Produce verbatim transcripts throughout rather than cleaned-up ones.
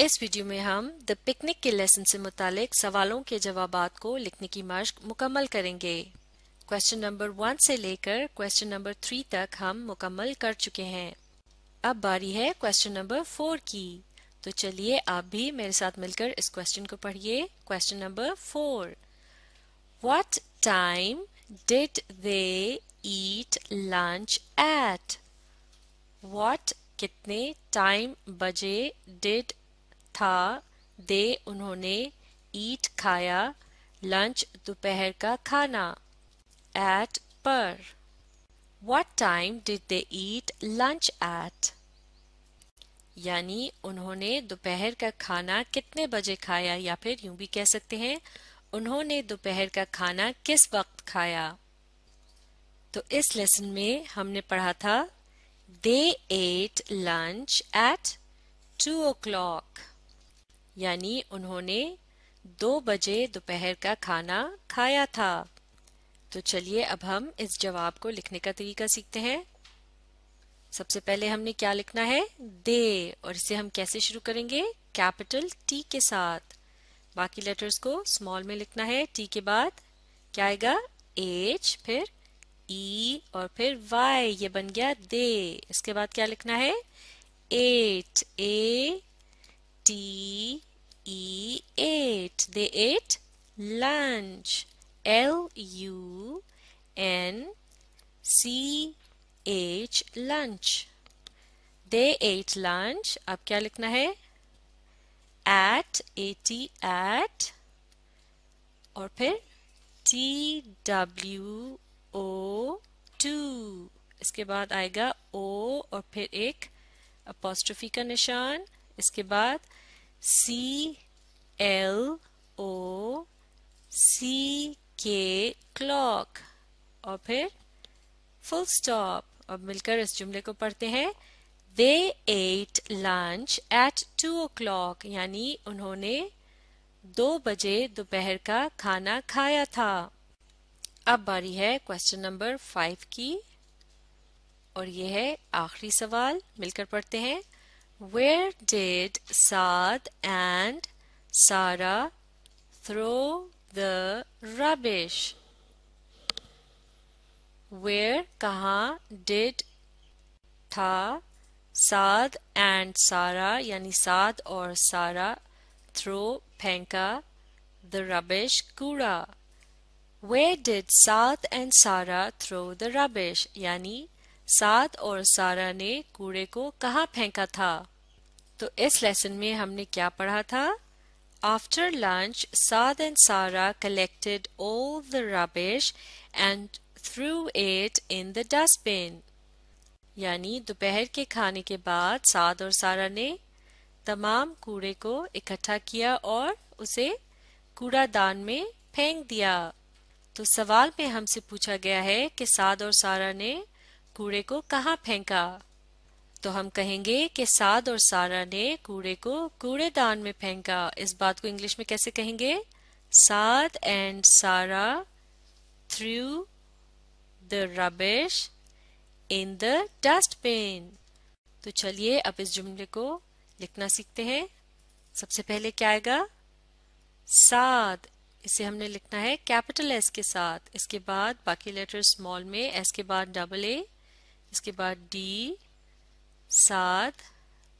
इस वीडियो में हम द पिकनिक के लेसन से मुतालिक सवालों के जवाबात को लिखने की मशक मुकम्मल करेंगे। क्वेश्चन नंबर वन से लेकर क्वेश्चन नंबर थ्री तक हम मुकम्मल कर चुके हैं। अब बारी है क्वेश्चन नंबर फोर की, तो चलिए आप भी मेरे साथ मिलकर इस क्वेश्चन को पढ़िए। Question number four, what time did they eat lunch at? What कितने टाइम बजे, डिड था, दे उन्होंने, ईट खाया, लंच दोपहर का खाना, एट पर। What time did they eat lunch at यानी उन्होंने दोपहर का खाना कितने बजे खाया, या फिर यूं भी कह सकते हैं उन्होंने दोपहर का खाना किस वक्त खाया। तो इस लेसन में हमने पढ़ा था They ate lunch at two o'clock. यानी उन्होंने दो बजे दोपहर का खाना खाया था। तो चलिए अब हम इस जवाब को लिखने का तरीका सीखते हैं। सबसे पहले हमने क्या लिखना है, दे, और इसे हम कैसे शुरू करेंगे, कैपिटल टी के साथ। बाकी लेटर्स को स्मॉल में लिखना है। टी के बाद क्या आएगा, एच, फिर ई e, और फिर वाई, ये बन गया दे। इसके बाद क्या लिखना है, ate, A T E ate, they ate lunch, L U N C H lunch, they ate lunch. अब क्या लिखना है, एट, ए टी एट, और फिर टी डब्ल्यू ओ टू, इसके बाद आएगा ओ और फिर एक अपोस्ट्रोफी का निशान, इसके बाद सी एल ओ सी के क्लॉक, और फिर फुल स्टॉप। अब मिलकर इस जुमले को पढ़ते हैं, they ate lunch at two o'clock यानी उन्होंने दो बजे दोपहर का खाना खाया था। अब बारी है क्वेश्चन नंबर फाइव की, और ये है आखिरी सवाल। मिलकर पढ़ते हैं, where did Saad and Sara throw the rubbish? Where कहाँ, डिड था, साद एंड सारा यानी साद और सारा, थ्रो फेंका, द रबिश कूड़ा। Where did Saad and Sara throw the rubbish? यानी साद और सारा ने कूड़े को कहाँ फेंका था। तो इस लेसन में हमने क्या पढ़ा था, After lunch, Saad and Sara collected all the rubbish and threw it in the dustbin. यानी दोपहर के खाने के बाद साद और सारा ने तमाम कूड़े को इकट्ठा किया और उसे कूड़ादान में फेंक दिया। तो सवाल में हमसे पूछा गया है कि साद और सारा ने कूड़े को कहाँ फेंका। तो हम कहेंगे कि साद और सारा ने कूड़े को कूड़ेदान में फेंका। इस बात को इंग्लिश में कैसे कहेंगे, साद एंड सारा threw the rubbish in the dustbin. तो चलिए अब इस जुमले को लिखना सीखते हैं। सबसे पहले क्या आएगा, साद, इसे हमने लिखना है कैपिटल एस के साथ, इसके बाद बाकी लेटर स्मॉल में, एस के बाद डबल ए, इसके बाद डी, साथ,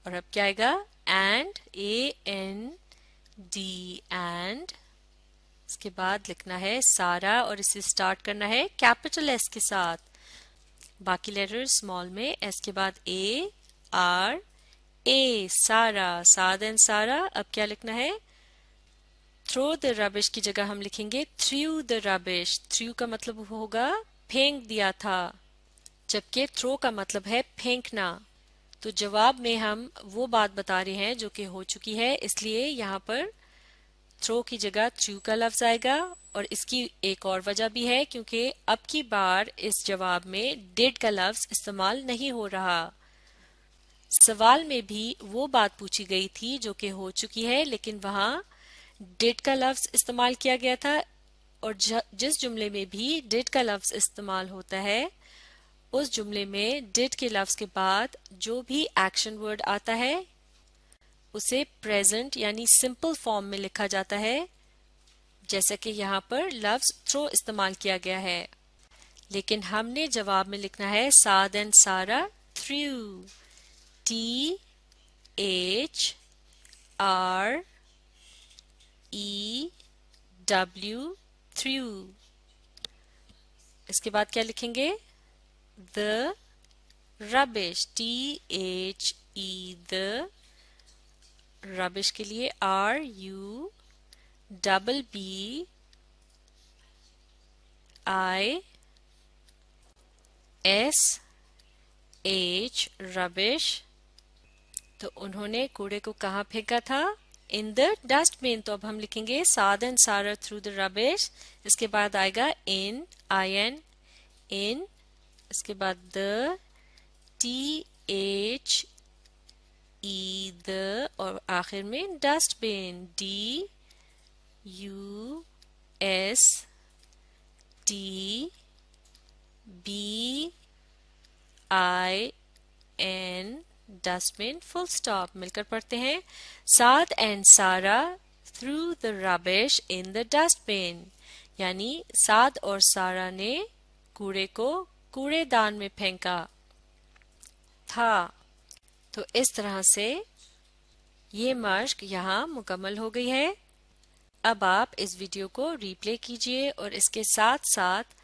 और अब क्या आएगा, and, A N D and, इसके बाद लिखना है सारा और इसे स्टार्ट करना है कैपिटल एस के साथ, बाकी लेटर स्मॉल में, एस के बाद ए आर ए, सारा, साद एंड सारा। अब क्या लिखना है, थ्रो द रबिश की जगह हम लिखेंगे थ्रू द रबिश। थ्रू का मतलब होगा फेंक दिया था, जबकि थ्रो का मतलब है फेंकना। तो जवाब में हम वो बात बता रहे हैं जो कि हो चुकी है, इसलिए यहाँ पर थ्रो की जगह थ्रू का लफ्ज आएगा। और इसकी एक और वजह भी है क्योंकि अब की बार इस जवाब में डिड का लफ्ज इस्तेमाल नहीं हो रहा। सवाल में भी वो बात पूछी गई थी जो कि हो चुकी है, लेकिन वहाँ डिड का लफ्ज इस्तेमाल किया गया था। और जिस जुमले में भी डिड का लफ्ज इस्तेमाल होता है, उस जुमले में डिड के लफ्ज के बाद जो भी एक्शन वर्ड आता है उसे प्रेजेंट यानी सिंपल फॉर्म में लिखा जाता है, जैसा कि यहाँ पर लव्स थ्रो इस्तेमाल किया गया है। लेकिन हमने जवाब में लिखना है साद एंड सारा threw, T H R E W threw. इसके बाद क्या लिखेंगे? The rubbish, T H E the rubbish के लिए R U double B I S H rubbish. तो उन्होंने कूड़े को कहाँ फेंका था? In the dustbin. तो अब हम लिखेंगे साद एंड सारा थ्रू द रबिश। इसके बाद आएगा इन, आई एन इन, इसके बाद the, T H E the और आखिर में dustbin, D U S T B I N dustbin, full stop. मिलकर पढ़ते हैं, साद एंड सारा threw the rubbish in the dustbin, यानी साद और सारा ने कूड़े को कूड़ेदान में फेंका था। तो इस तरह से ये मश्क यहाँ मुकम्मल हो गई है। अब आप इस वीडियो को रिप्ले कीजिए और इसके साथ साथ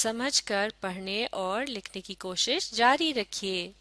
समझकर पढ़ने और लिखने की कोशिश जारी रखिए।